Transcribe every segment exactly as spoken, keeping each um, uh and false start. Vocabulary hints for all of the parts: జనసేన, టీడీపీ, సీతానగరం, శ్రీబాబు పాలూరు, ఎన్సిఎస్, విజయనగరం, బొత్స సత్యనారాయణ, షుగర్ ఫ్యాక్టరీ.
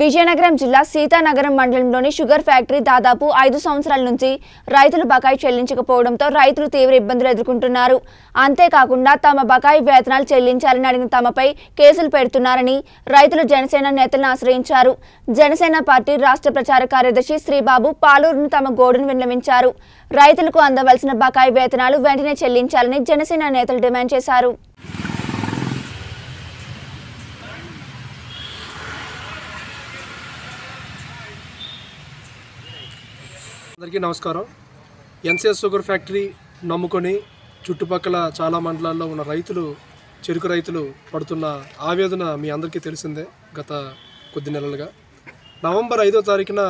విజయనగరం జిల్లా సీతానగరం మండలంలోని షుగర్ ఫ్యాక్టరీ దాదాపు ఐదు సంవత్సరాల నుంచి రైతులు బకాయి చెల్లించకపోవడంతో రైతులు తీవ్ర ఇబ్బందులు ఎదుర్కొంటున్నారు. అంతేకాకుండా తమ బకాయి వేతనాలు చెల్లించాలని అడిగిన తమపై కేసులు పెడుతున్నారని రైతులు జనసేన నేతలను ఆశ్రయించారు. జనసేన పార్టీ రాష్ట్ర ప్రచార కార్యదర్శి శ్రీబాబు పాలూరును తమ గోడును విన్నవించారు. రైతులకు అందవలసిన బకాయి వేతనాలు వెంటనే చెల్లించాలని జనసేన నేతలు డిమాండ్ చేశారు. అందరికీ నమస్కారం. ఎన్సిఎస్ షుగర్ ఫ్యాక్టరీ నమ్ముకొని చుట్టుపక్కల చాలా మండలాల్లో ఉన్న రైతులు, చెరుకు రైతులు పడుతున్న ఆవేదన మీ అందరికీ తెలిసిందే. గత కొద్ది నెలలుగా నవంబర్ ఐదో తారీఖున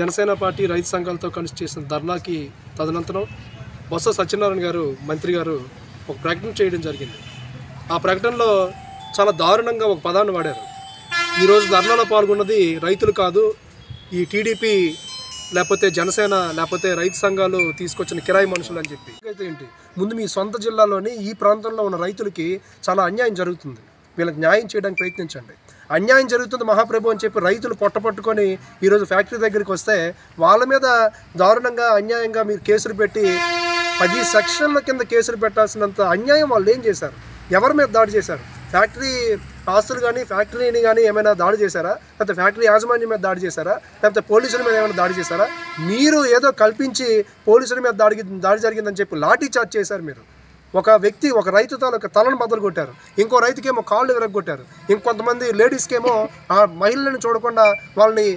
జనసేన పార్టీ రైతు సంఘాలతో కలిసి చేసిన ధర్నాకి తదనంతరం బొత్స సత్యనారాయణ గారు, మంత్రి గారు ఒక ప్రకటన చేయడం జరిగింది. ఆ ప్రకటనలో చాలా దారుణంగా ఒక పదాన్ని వాడారు. ఈరోజు ధర్నాలో పాల్గొన్నది రైతులు కాదు, ఈ టీడీపీ లేకపోతే జనసేన లేకపోతే రైతు సంఘాలు తీసుకొచ్చిన కిరాయి మనుషులు అని చెప్పి. అయితే ఏంటి, ముందు మీ సొంత జిల్లాలోని ఈ ప్రాంతంలో ఉన్న రైతులకి చాలా అన్యాయం జరుగుతుంది, వీళ్ళకి న్యాయం చేయడానికి ప్రయత్నించండి. అన్యాయం జరుగుతుంది మహాప్రభు అని చెప్పి రైతులు పొట్టపట్టుకొని ఈరోజు ఫ్యాక్టరీ దగ్గరికి వస్తే వాళ్ళ మీద దారుణంగా అన్యాయంగా మీరు కేసులు పెట్టి పది సెక్షన్ల కింద కేసులు పెట్టాల్సినంత అన్యాయం వాళ్ళు ఏం చేశారు? ఎవరి మీద దాడి చేశారు? ఫ్యాక్టరీ ఆస్తులు కానీ ఫ్యాక్టరీని కానీ ఏమైనా దాడి చేశారా? లేకపోతే ఫ్యాక్టరీ యాజమాన్యం మీద దాడి చేశారా? లేకపోతే పోలీసుల మీద ఏమైనా దాడి చేశారా? మీరు ఏదో కల్పించి పోలీసుల మీద దాడి దాడి జరిగిందని చెప్పి లాఠీ చార్జ్ చేశారు. మీరు ఒక వ్యక్తి, ఒక రైతు తాలూకు తలను బద్దలు కొట్టారు, ఇంకో రైతుకేమో కాళ్ళు విరగొట్టారు, ఇంకొంతమంది లేడీస్కేమో ఆ మహిళలను చూడకుండా వాళ్ళని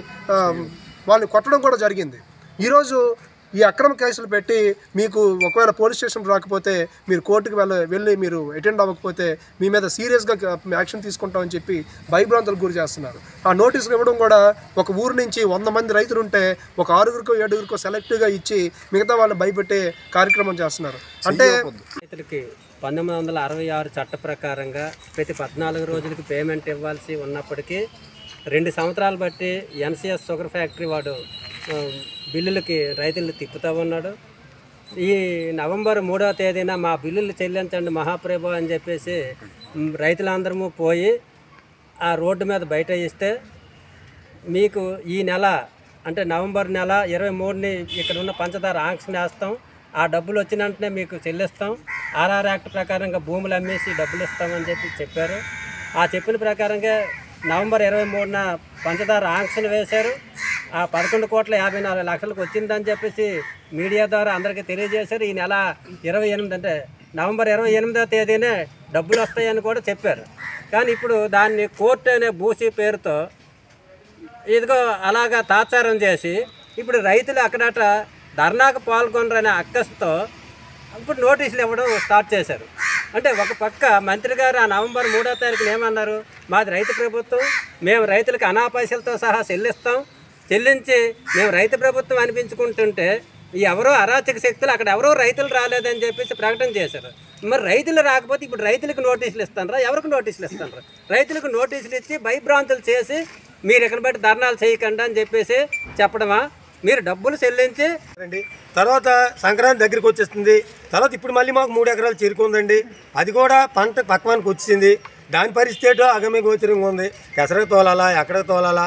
వాళ్ళని కొట్టడం కూడా జరిగింది. ఈరోజు ఈ అక్రమ కేసులు పెట్టి మీకు ఒకవేళ పోలీస్ స్టేషన్ రాకపోతే, మీరు కోర్టుకు వెళ్ళ వెళ్ళి మీరు అటెండ్ అవ్వకపోతే మీ మీద సీరియస్గా యాక్షన్ తీసుకుంటామని చెప్పి భయభ్రాంతులకు గురి చేస్తున్నారు. ఆ నోటీసులు ఇవ్వడం కూడా ఒక ఊరు నుంచి వంద మంది రైతులు ఉంటే ఒక ఆరుగురికో ఏడుగురికో సెలెక్ట్గా ఇచ్చి మిగతా వాళ్ళు భయపెట్టే కార్యక్రమం చేస్తున్నారు. అంటే రైతులకి పంతొమ్మిది వందల అరవై ఆరు చట్ట ప్రకారంగా ప్రతి పద్నాలుగు రోజులకి పేమెంట్ ఇవ్వాల్సి ఉన్నప్పటికీ రెండు సంవత్సరాలు బట్టి ఎన్సిఎస్ షుగర్ ఫ్యాక్టరీ వాడు బిల్లులకి రైతులను తిప్పుతూ ఉన్నాడు. ఈ నవంబర్ మూడవ తేదీన మా బిల్లులు చెల్లించండి మహాప్రభు అని చెప్పేసి రైతులందరము పోయి ఆ రోడ్డు మీద బయట ఇస్తే, మీకు ఈ నెల అంటే నవంబర్ నెల ఇరవై మూడుని ఇక్కడ ఉన్న పంచదార ఆంక్షన్ వేస్తాం, ఆ డబ్బులు వచ్చిన వెంటనే మీకు చెల్లిస్తాం, ఆర్ఆర్ యాక్ట్ ప్రకారంగా భూములు అమ్మేసి డబ్బులు ఇస్తామని చెప్పి చెప్పారు. ఆ చెప్పిన ప్రకారంగా నవంబర్ ఇరవై మూడున పంచదార ఆంక్షన్ వేశారు. ఆ పదకొండు కోట్ల యాభై నాలుగు లక్షలకు వచ్చిందని చెప్పేసి మీడియా ద్వారా అందరికీ తెలియజేశారు. ఈ నెల ఇరవై ఎనిమిది అంటే నవంబర్ ఇరవై ఎనిమిదో తేదీనే డబ్బులు వస్తాయని కూడా చెప్పారు. కానీ ఇప్పుడు దాన్ని కోర్టు అనే బూసీ పేరుతో ఇదిగో అలాగా తాత్సారం చేసి ఇప్పుడు రైతులు అక్కడట ధర్నాకు పాల్గొనరనే అక్కస్తో ఇప్పుడు నోటీసులు ఇవ్వడం స్టార్ట్ చేశారు. అంటే ఒక పక్క మంత్రి గారు ఆ నవంబర్ మూడో తారీఖున ఏమన్నారు, మాది రైతు ప్రభుత్వం, మేము రైతులకు అనా పైసలతో సహా చెల్లిస్తాం, చెల్లించి మేము రైతు ప్రభుత్వం అనిపించుకుంటుంటే ఈ ఎవరో అరాచక శక్తులు అక్కడ ఎవరో రైతులు రాలేదని చెప్పేసి ప్రకటన చేశారు. మరి రైతులు రాకపోతే ఇప్పుడు రైతులకు నోటీసులు ఇస్తానరా? ఎవరికి నోటీసులు ఇస్తానరా? రైతులకు నోటీసులు ఇచ్చి భయభ్రాంతులు చేసి మీరు ఇక్కడ బట్టి ధర్నాలు చేయకండి అని చెప్పేసి చెప్పడమా? మీరు డబ్బులు చెల్లించి రండి. తర్వాత సంక్రాంతి దగ్గరికి వచ్చేస్తుంది. తర్వాత ఇప్పుడు మళ్ళీ మాకు మూడు ఎకరాలు చేరుకుందండి, అది కూడా పంట పక్వానికి వచ్చింది. దాని పరిస్థితి అగమ్య గోచరంగా ఉంది. ఎసరకు తోలాలా, ఎక్కడ తోలాలా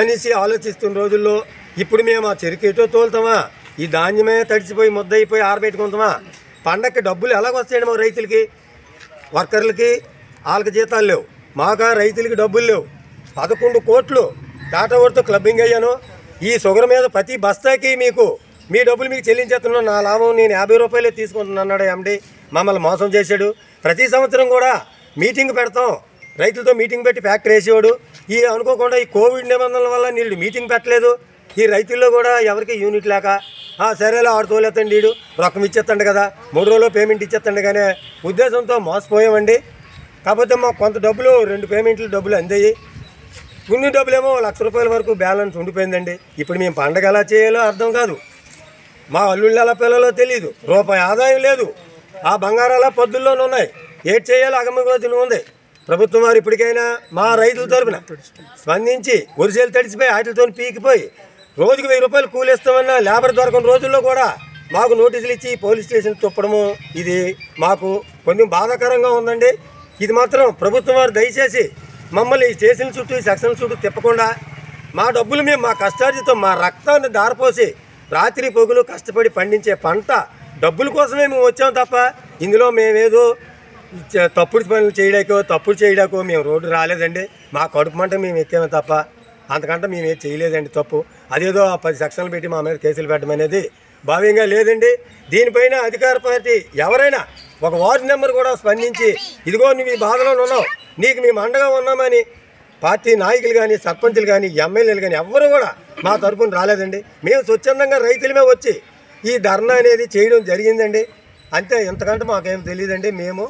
అనేసి ఆలోచిస్తున్న రోజుల్లో ఇప్పుడు మేము ఆ చెరుకు ఎటో తోలుతామా? ఈ ధాన్యమే తడిచిపోయి ముద్దయిపోయి ఆరబెట్టుకుంటామా? పండగకి డబ్బులు ఎలాగొస్తాయండి? మా రైతులకి, వర్కర్లకి వాళ్ళకి జీతాలు లేవు, మాకు రైతులకి డబ్బులు లేవు. పదకొండు కోట్లు టాటా వర్తో క్లబ్బింగ్ అయ్యాను. ఈ షుగర్ మీద ప్రతి బస్తాకి మీకు మీ డబ్బులు మీకు చెల్లించేస్తున్నాం, నా లాభం నేను యాభై రూపాయలే తీసుకుంటున్నాను అన్నాడు ఏమండి. మమ్మల్ని మోసం చేశాడు. ప్రతి సంవత్సరం కూడా మీటింగ్ పెడతాం, రైతులతో మీటింగ్ పెట్టి ఫ్యాక్టరీ వేసేవాడు. ఈ అనుకోకుండా ఈ కోవిడ్ నిబంధనల వల్ల నీళ్ళు మీటింగ్ పెట్టలేదు. ఈ రైతుల్లో కూడా ఎవరికి యూనిట్ లేక సరేలా ఆడు తోలేతండి, వీడు రొక్కం ఇచ్చేస్తాడు కదా, మూడు రోజుల్లో పేమెంట్ ఇచ్చేస్తాడు కానీ ఉద్దేశంతో మోసపోయామండి. కాకపోతే మాకు కొంత డబ్బులు, రెండు పేమెంట్లు డబ్బులు అందాయి. గుండె డబ్బులేమో లక్ష రూపాయల వరకు బ్యాలెన్స్ ఉండిపోయిందండి. ఇప్పుడు మేము పండగ ఎలా చేయాలో అర్థం కాదు, మా అల్లుళ్ళు ఎలా పిల్లలో తెలియదు, రూపాయి ఆదాయం లేదు, ఆ బంగారాల పద్దుల్లోనే ఉన్నాయి. ఏం చేయాలో అగమగోచరంగా ఉంది. ప్రభుత్వం వారు ఇప్పటికైనా మా రైతుల తరపున స్పందించి, ఒరిసేలు తడిచిపోయి ఆటలతో పీకిపోయి రోజుకు వెయ్యి రూపాయలు కూలిస్తామన్న లేబర్ దొరకని రోజుల్లో కూడా మాకు నోటీసులు ఇచ్చి పోలీస్ స్టేషన్ తొప్పడము, ఇది మాకు కొంచెం బాధాకరంగా ఉందండి. ఇది మాత్రం ప్రభుత్వం వారు దయచేసి మమ్మల్ని ఈ స్టేషన్ చుట్టూ ఈ సెక్షన్ చుట్టూ తిప్పకుండా మా డబ్బులు మేము మా కష్టార్జితో మా రక్తాన్ని దారపోసి రాత్రి పొగులు కష్టపడి పండించే పంట డబ్బుల కోసమే మేము వచ్చాము తప్ప ఇందులో మేమేదో తప్పుడు పనులు చేయడానికో తప్పుడు చేయడానికో మేము రోడ్డు రాలేదండి. మా కడుపు మంట మేము ఎక్కాము తప్ప అంతకంటే మేము ఏం చేయలేదండి తప్పు. అదేదో ఆ పది సెక్షన్లు పెట్టి మా మీద కేసులు పెట్టమనేది భావ్యంగా లేదండి. దీనిపైన అధికార పార్టీ ఎవరైనా ఒక వార్డు నెంబర్ కూడా స్పందించి ఇదిగో నువ్వు ఈ బాధలో ఉన్నావు, నీకు మేము అండగా ఉన్నామని పార్టీ నాయకులు కానీ సర్పంచులు కానీ ఎమ్మెల్యేలు కానీ ఎవరు కూడా మా తరఫున రాలేదండి. మేము స్వచ్ఛందంగా రైతులమే వచ్చి ఈ ధర్నా అనేది చేయడం జరిగిందండి. అంతే, ఎంతకంటే మాకేం తెలియదండి. మేము